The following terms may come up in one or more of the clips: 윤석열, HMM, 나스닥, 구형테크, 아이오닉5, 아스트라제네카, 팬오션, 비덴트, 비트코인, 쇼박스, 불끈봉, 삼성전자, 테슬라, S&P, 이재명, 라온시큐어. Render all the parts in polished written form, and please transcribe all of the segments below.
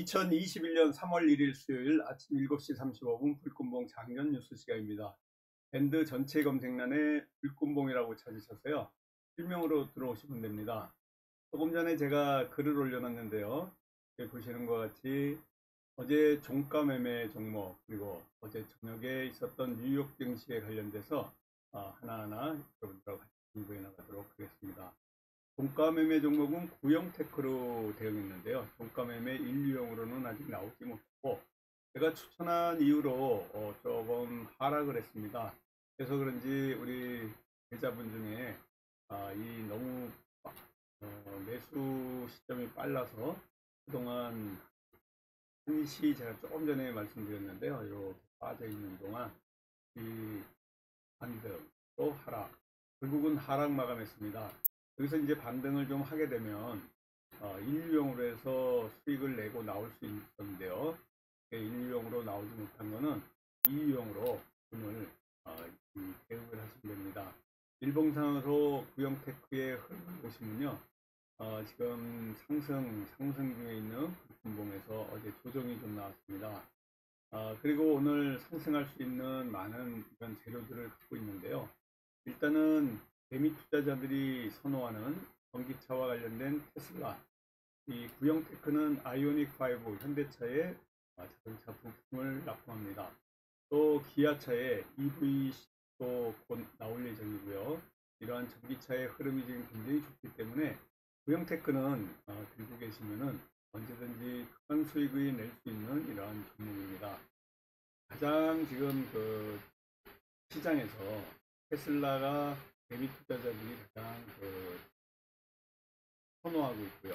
2021년 3월 1일 수요일 아침 7시 35분 불끈봉 장전 뉴스 시간입니다. 밴드 전체 검색란에 불끈봉이라고 찾으셔서요. 실명으로 들어오시면 됩니다. 조금 전에 제가 글을 올려놨는데요. 보시는 것 같이 어제 종가 매매 종목 그리고 어제 저녁에 있었던 뉴욕 증시에 관련돼서 하나하나 여러분들하고 같이 공부해 나가도록 하겠습니다. 종가 매매 종목은 구형테크로 되어 있는데요. 종가 매매 인류용으로는 아직 나오지 못했고 제가 추천한 이유로 조금 하락을 했습니다. 그래서 그런지 우리 계좌분 중에 이 너무 매수 시점이 빨라서 그동안 한시 제가 조금 전에 말씀드렸는데요. 이렇게 빠져있는 동안 이 반등 또 하락 결국은 하락 마감했습니다. 여기서 이제 반등을 좀 하게 되면 인류용으로 해서 수익을 내고 나올 수 있는데요. 인류용으로 나오지 못한 거는 이유용으로 돈을 대응을 하시면 됩니다. 일봉상으로 구형테크의 흐름을 보시면요. 지금 상승 중에 있는 불끈봉에서 어제 조정이 좀 나왔습니다. 그리고 오늘 상승할 수 있는 많은 이런 재료들을 갖고 있는데요. 일단은 개미 투자자들이 선호하는 전기차와 관련된 테슬라, 이 구형테크는 아이오닉5 현대차의 자동차 부품을 납품합니다. 또 기아차의 EV도 곧 나올 예정이고요. 이러한 전기차의 흐름이 지금 굉장히 좋기 때문에 구형테크는 들고 계시면은 언제든지 큰 수익을 낼 수 있는 이러한 종목입니다. 가장 지금 그 시장에서 테슬라가 개미 투자자들이 가장 선호하고 있고요.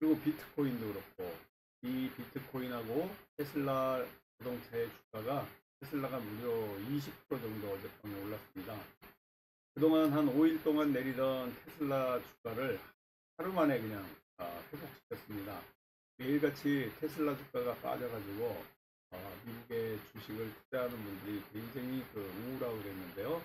그리고 비트코인도 그렇고 이 비트코인하고 테슬라 자동차의 주가가 테슬라가 무려 20% 정도 어젯밤에 올랐습니다. 그동안 한 5일 동안 내리던 테슬라 주가를 하루 만에 그냥 회복시켰습니다. 매일같이 테슬라 주가가 빠져가지고 미국의 주식을 투자하는 분들이 굉장히 우울하고 그랬는데요.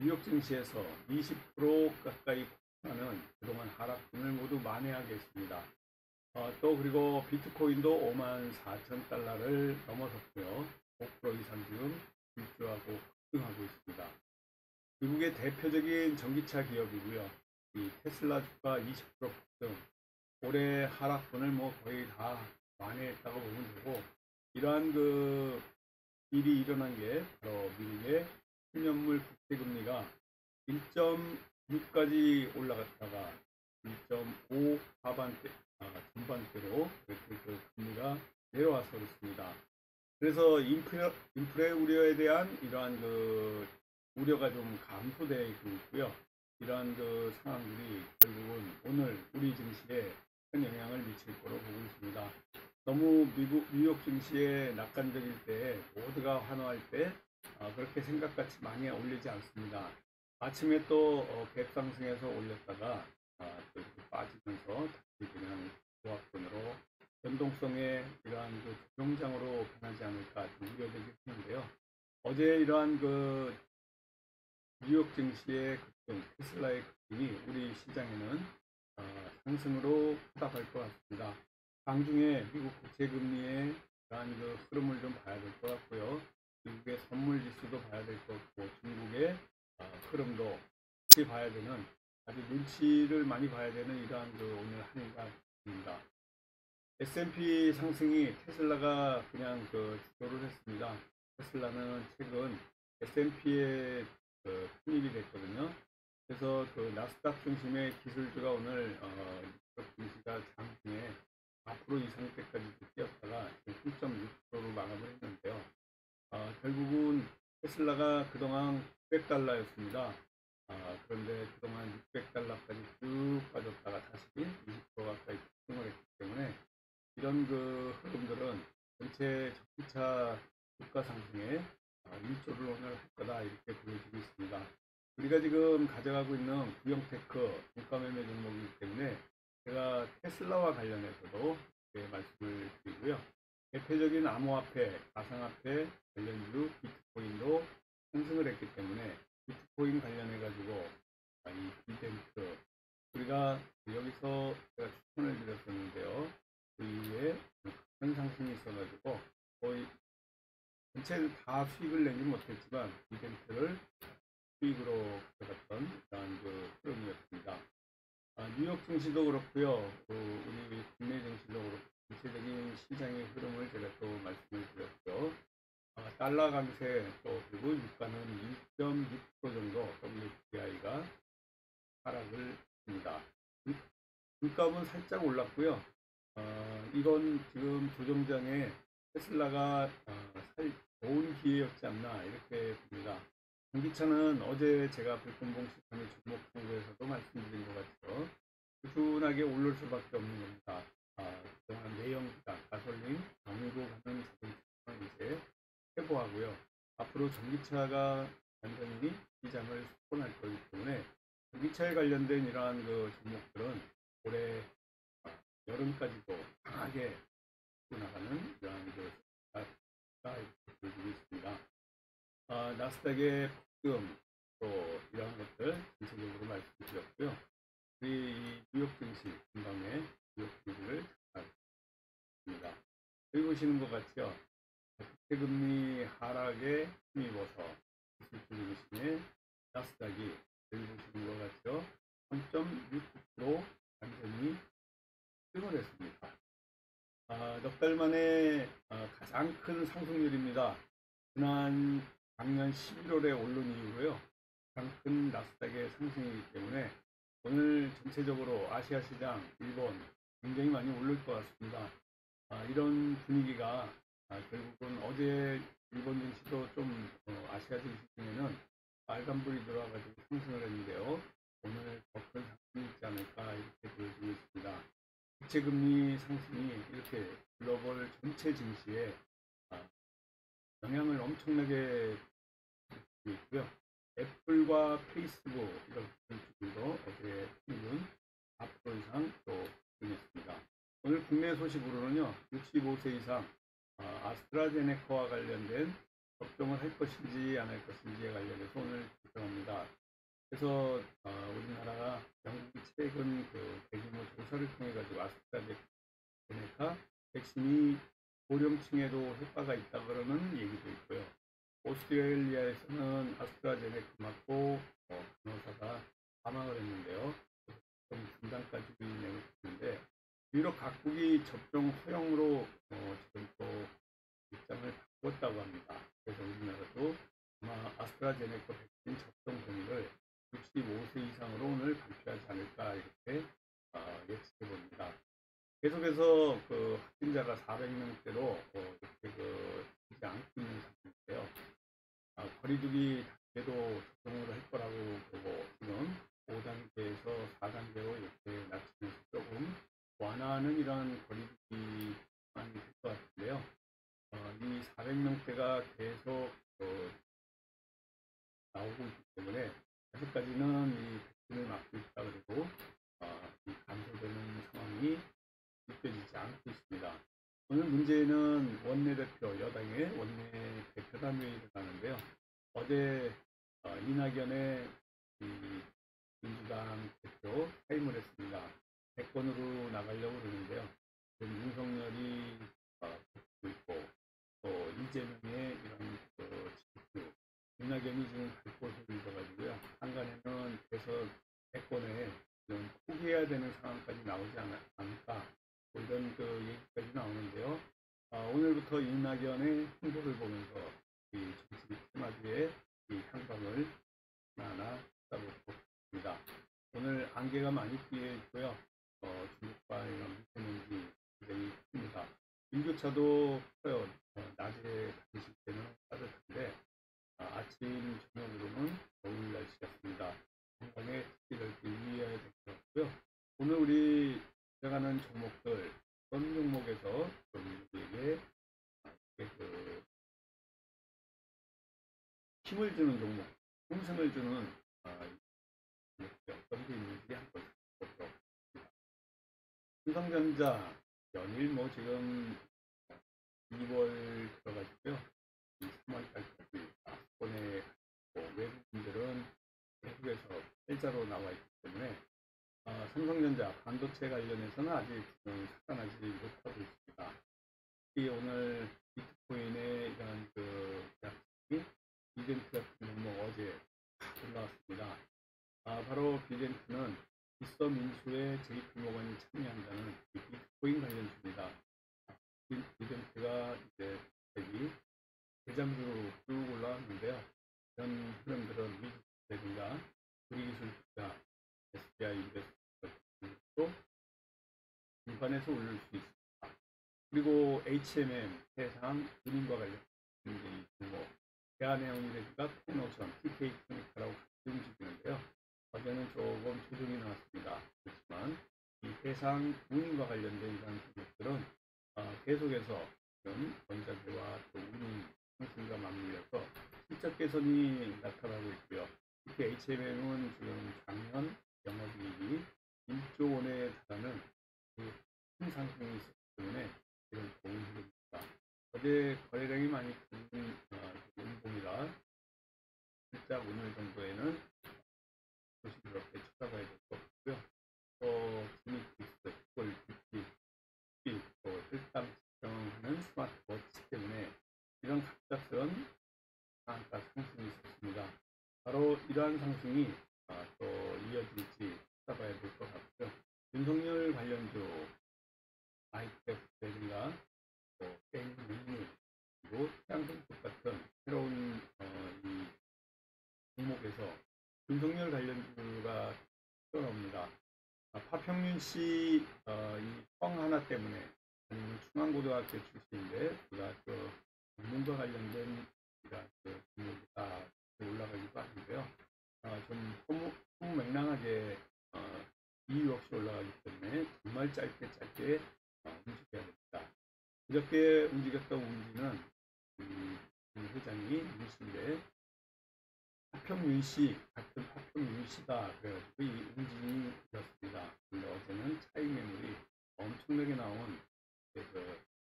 뉴욕 증시에서 20% 가까이 폭락하는 그동안 하락분을 모두 만회하게 했습니다. 또 그리고 비트코인도 54,000달러를 넘어섰고요. 5% 이상 지금 일주하고 급등하고 있습니다. 미국의 대표적인 전기차 기업이고요. 이 테슬라 주가 20% 폭등, 올해 하락분을 뭐 거의 다 만회했다고 보면 되고, 이러한 일이 일어난 게 바로 미국의 10년물 국채금리가 1.6까지 올라갔다가 1.5 하반대, 전반대로 그 금리가 내려와서 그렇습니다. 그래서 인플레 우려에 대한 이러한 우려가 좀 감소되어 있고요. 이러한 상황들이 결국은 오늘 우리 증시에 큰 영향을 미칠 거로 보고 있습니다. 너무 뉴욕 증시에 낙관적일 때, 모두가 환호할 때, 그렇게 생각같이 많이 올리지 않습니다. 아침에 또 갭상승해서 올렸다가 또 빠지면서 다시 그냥 조합권으로 변동성의 이러한 조정장으로 변하지 않을까 우려되긴 했는데요. 어제 이러한 뉴욕 증시의 급등, 테슬라의 급등이 우리 시장에는 상승으로 부닥할 것 같습니다. 당중에 미국 국채금리의 이러한 흐름을 좀 봐야 될 것 같고요. 미국의 선물 지수도 봐야 될 것 같고, 중국의 흐름도 같이 봐야 되는, 아주 눈치를 많이 봐야 되는 이러한 오늘 한 해가 됩니다. S&P 상승이 테슬라가 그냥 주도를 했습니다. 테슬라는 최근 S&P의 편입이 됐거든요. 그래서 나스닥 중심의 기술주가 오늘 증시가 장중에 앞으로 이 상태까지 뛰었다가 3.6%로 마감을 했는데요. 결국은 테슬라가 그동안 600달러였습니다. 그런데 그동안 600달러까지 쭉 빠졌다가 다시 20% 가까이 폭등을 했기 때문에 이런 흐름들은 전체 전기차 주가 상승에 일조를 오늘 할 거다 이렇게 보여지고 있습니다. 우리가 지금 가져가고 있는 구형테크 종가 매매 종목이기 때문에 제가 테슬라와 관련해서도 말씀을 드리고요. 대표적인 암호화폐, 가상화폐 관련주 비트코인도 상승을 했기 때문에 비트코인 관련해가지고 이 이벤트 우리가 여기서 제가 추천을 드렸었는데요. 그 이후에 큰 상승이 있어가지고 거의 전체를 다 수익을 내지는 못했지만 이벤트를 수익으로 가져갔던 그런 흐름이었습니다. 뉴욕 증시도 그렇고요, 우리 국내 증시도 그렇고 전체적인 시장의 흐름을 제가 또 말씀을 드렸고요. 달러 강세 또 그리고 유가는 1.6% 정도 WTI가 하락을 했습니다. 물값은 살짝 올랐고요. 이건 지금 조정장에 테슬라가 좋은 기회였지 않나 이렇게 봅니다. 전기차는 어제 제가 불끈봉 시장의 종목 공부에서도 말씀드린 것 같죠. 꾸준하게 오를 수밖에 없는 겁니다. 그동안 내연기관, 가솔린, 경유로 가는 자동차는 이제 회복하고요. 앞으로 전기차가 완전히 시장을 석권할 거기 때문에 전기차에 관련된 이러한 그 종목들은 올해 여름까지도 강하게 나가는 이러한 것가 보여주고 있습니다. 나스닥의 폭등 또 이러한 것들 전체적으로 말씀드렸고요. 우리 뉴욕 증시 금방에 뉴욕 증시를 잘했습니다. 여기 보시는 것 같죠. 국채금리 하락에 힘입어서 기술 중심의 나스닥이 여기 보시는 것 같죠. 3.6% 완전히 등을 했습니다. 넉 달 만에 가장 큰 상승률입니다. 지난 작년 11월에 오른 이후로요. 가장 큰 나스닥의 상승이기 때문에 오늘 전체적으로 아시아 시장, 일본 굉장히 많이 오를 것 같습니다. 이런 분위기가 결국은 어제 일본 증시도 좀 아시아 증시 중에는 빨간불이 들어와가지고 상승을 했는데요. 오늘 더 큰 상승이 있지 않을까 이렇게 보여주고 있습니다. 국채금리 상승이 이렇게 글로벌 전체 증시에 영향을 엄청나게 주고 있고요. 애플과 페이스북 이런 기술도 어제 평균 4% 이상 또 등했습니다. 오늘 국내 소식으로는요. 65세 이상 아스트라제네카와 관련된 접종을 할 것인지 안 할 것인지에 관련해서 오늘 결정합니다. 그래서 우리나라가 영국이 최근 그 대규모 조사를 통해 가지고 아스트라제네카 백신이 고령층에도 효과가 있다 그러는 얘기도 있고요. 오스트레일리아에서는 아스트라제네카 맞고 간호사가 사망을 했는데요. 좀 중단까지 진행을 했는데 유럽 각국이 접종 허용으로 지금 또 입장을 바꿨다고 합니다. 그래서 우리나라도 아마 아스트라제네카 백신 접종 동의를 65세 이상으로 오늘 발표하지 않을까 이렇게 예측해 봅니다. 계속해서 그 확진자가 400명대로 이렇게 되지 않고 있는 상태인데요. 거리두기 단계도 적용을 할 거라고 보고 지금 5단계에서 4단계로 이렇게 낮추면서 조금 완화하는 이런 거리두기만 될 것 같은데요. 이 400명대가 계속 나오고 있기 때문에 아직까지는 이 백신을 맞고 있다 그리고 이 감소되는 상황이 느껴지지 않고 있습니다. 오늘 문제는 원내대표, 여당의 원내 대표단 회의를 하는데요. 어제 이낙연의 민주당 대표 사임을 했습니다. 대권으로 나가려고 그러는데요. 지금 윤석열이 있고 또 이재명의 이런 지표, 이낙연이 지금 갈 곳을 있어가지고요. 한간에는 계속 대권에 좀 포기해야 되는 상황까지 나오지 않을까. 이런 얘기까지 나오는데요. 오늘부터 이낙연의 행보를 보면서 이 정치 테마주의 이 향방을 하나하나 따보고 있습니다. 오늘 안개가 많이 끼어 있고요. 중국과 이런 미세먼지 굉장히 큽니다. 일교차도 커요. 낮에 다니실 때는 따뜻한데 아침 저녁으로는 더운 날씨였습니다. 건강에 특히를 유의해야 될 것 같고요. 오늘 우리 시작하는 종목들, 어떤 종목에서 우리에게 힘을 주는 종목, 상승을 주는 어떤 게 있는지 한번 보도록 하겠습니다. 삼성전자 연일 지금 2월 들어가지고요. 3월까지 악권에 외국인들은 외국에서 팔자로 나와 있기 때문에. 삼성전자 반도체 관련해서는 아직 상승하지 못하고 있습니다. 특히 오늘 비트코인의 이런 약속이 비젠트 같은 경우 어제 올라왔습니다. 바로 비젠트는 있어 민수의 JP모건이 참여한다는 비트코인 관련 주입니다. 비젠트가 이제 대장주로 쭉 올라왔는데요. 이런 흐름들은 미국 대중과 우리기술 투자, SBI 인베스트도 일반에서 올릴 수 있습니다. 그리고 HMM, 해상, 은행과 관련된 있고, 대한해운대가 팬오션, TK케미칼라고 같이 움직이는데요. 어제는 조금 조정이 나왔습니다. 그렇지만 이 해상, 운임과 관련된 이런 기업들은 계속해서 지금 원자재와 또 운임 상승과 맞물려서 실적 개선이 나타나고 있고요. 특히 HMM은 지금 작년 영업이익이 1조 원에 달하는 큰 상승이 있었기 때문에 이런 좋은 흐름입니다. 어제 거래량이 많이 큰 운봉이라 살짝 오늘 정도에는 조심 이렇게 쳐다봐야 될 것 같고요. 지니키스, 콜, 뷰티, 또 뜰땀 측정하는 스마트워치 때문에 이런 갑작스런 단가 상승이 있었습니다. 바로 이러한 상승이 또 이어질지 쳐다봐야 될 것 같고요. 윤석열 관련주 아이텍스라든가 게임 리뉴 그리고 태양성 똑같은 새로운 이 종목에서 윤석열 관련주가 뛰어납니다. 파평윤 씨 이 뻥 하나 때문에 아니면 충안고등학교 출신인데 고등학교 문과 관련된 그 종목이 다 올라가기도 하는데요. 좀 허무맹랑하게 이유 없이 올라가기 때문에 정말 짧게 움직여야 됩니다. 그저께 움직였던 움직이는 회장이 뉴스인데 파평윤씨 같은 파평윤씨다 그래가지고 이 움직임이 되었습니다. 근데 어제는 차익 매물이 엄청나게 나온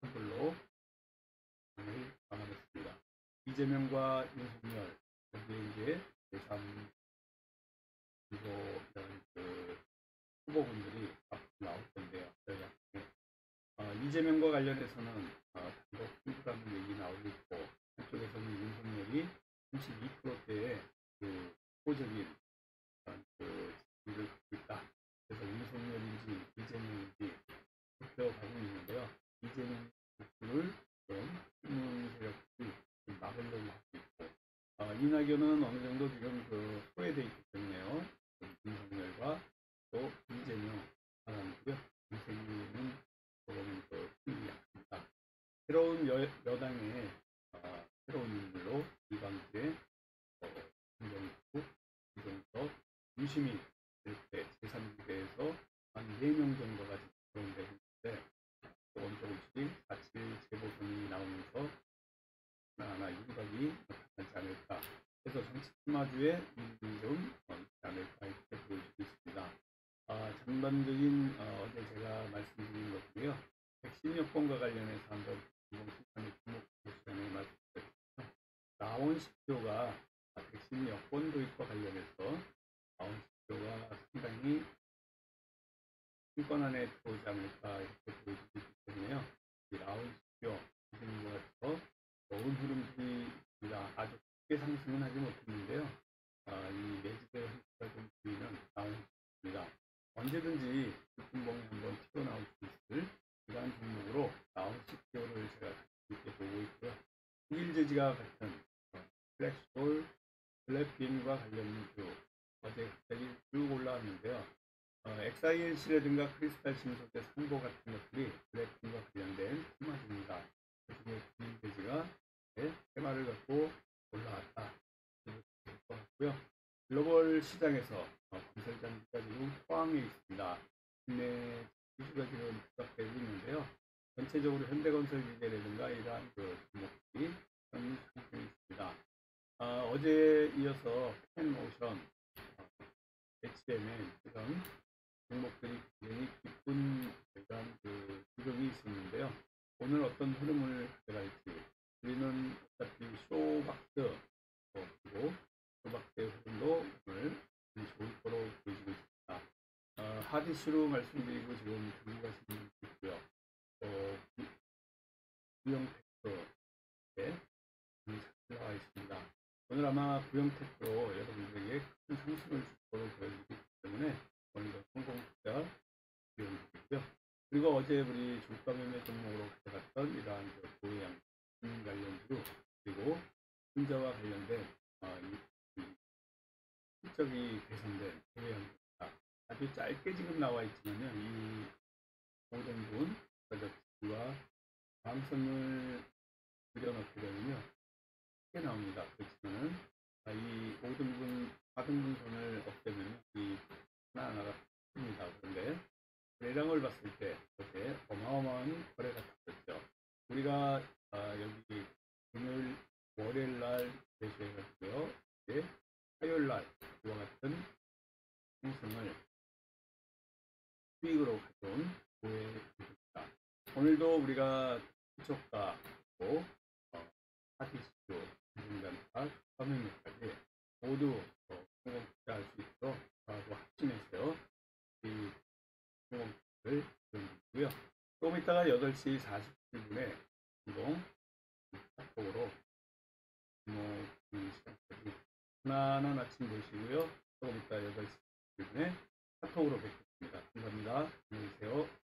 선불로 장을 감안했습니다. 이재명과 윤석열 거기에 이제 대선 그리고 이런 후보분들이 앞으로 나올 건데요. 이재명과 관련해서는 단독 승부라는 얘기 나오고 있고 한쪽에서는 윤석열이 32%대의 호적인 지지를 갖고 있다. 그래서 윤석열인지 이재명인지 투표가고 있는데요. 이재명 지지를 지금 세력들이 막으려고 하고 있고 이낙연은 어느 정도 지금 소외되어 있기 때문에요. 윤석열과 또 이재명 바람이고요. 이재명은 새로운 여당의 새로운 인물로 이광재, 김정숙, 김종석, 유시민 이렇게 제3지대에서 한 4명 정도가 지금 되고 있는데 조금씩 같이 재보선이 나오면서 하나하나 윤곽이 나타나지 않을까 해서 정치 스마주의 인물이 좀 있지 않을까 이렇게 볼 수 있습니다. 전반적인 어제 제가 말씀드린 것들이요. 백신 여건과 관련해서 한번 공공시장의 주목할 시간에 말씀드렸죠. 라온시큐어가 백신 여권 도입과 관련해서 라온시큐어가 상당히 신권 안에 들어오지 않을까 이렇게 보여지기 때문에요. 이 라온시큐어 같은 좋은 흐름들이 있습니다. 아주 크게 상승은 하지 못했는데요. 이 매집의 형태가 좀 보이는 라온시큐어입니다. 언제든지 불끈봉이 한번 튀어나올 수 있을 이러한 종목으로 라온시큐어를 제가 이렇게 보고 있고요. 일제지가 같은 플렉솔, 블랙빔과 관련된 주 어제 갑자기 쭉 올라왔는데요. XILC라든가 크리스탈 신소재 상보 같은 것들이 블랙빔과 관련된 테마입니다. 그중에 일제지가 테마를 갖고 올라왔다. 이렇게 될 것 같고요. 글로벌 시장에서 건설장비가 지금 포항에 있습니다. 국내 지수가 지금 부각되고 있는데요. 전체적으로 현대건설기계라든가 이러한 종목들이 상승이 있습니다. 어제에 이어서 팬오션, HMM 이런 종목들이 굉장히 기쁜 이러한 구경이 있었는데요. 오늘 어떤 흐름을 가져갈지 우리는 어차피 쇼박스 그리고 쇼박스의 흐름도 오늘 좋을 거로 보여지고 있습니다. 하디슈로 말씀드리고 지금 들고 가시는 분도 있고요. 구형테크에 참여가 있습니다. 오늘 아마 구형테크로 여러분들에게 큰 상승을 줄 거로 보여지기 때문에 오늘도 성공투자 비용이고요. 그리고 어제 우리 종가매매 종목으로 가져갔던 이러한 고양 관련주 그리고 분자와 관련된 실적이 개선된 고양주가 아주 짧게 지금 나와 있지만요. 이 모든 분 가격과 방송을 들여놓게 되면요 크게 나옵니다. 그렇지만은 이 5등분 4등분 선을 없애면 이 하나하나가 큽니다. 그런데 매장을 봤을 때 이렇게 어마어마한 거래가 됐었죠. 우리가 여기 금요일 월요일 날 개시해가지고요 이제 화요일 날 이와 같은 상승을 수익으로 가져온 고해입니다. 오늘도 우리가 기초가 그리고 하기시도 중간과 서명력까지 모두 성공할 수 있도록 합심해서요 이 성공을 드리고요. 조금 있다가 8시 47분에 공동 카톡으로 시간까지 편안한 아침 보시고요. 조금 있다 8시 47분에 카톡으로 뵙겠습니다. 감사합니다. 안녕히 계세요.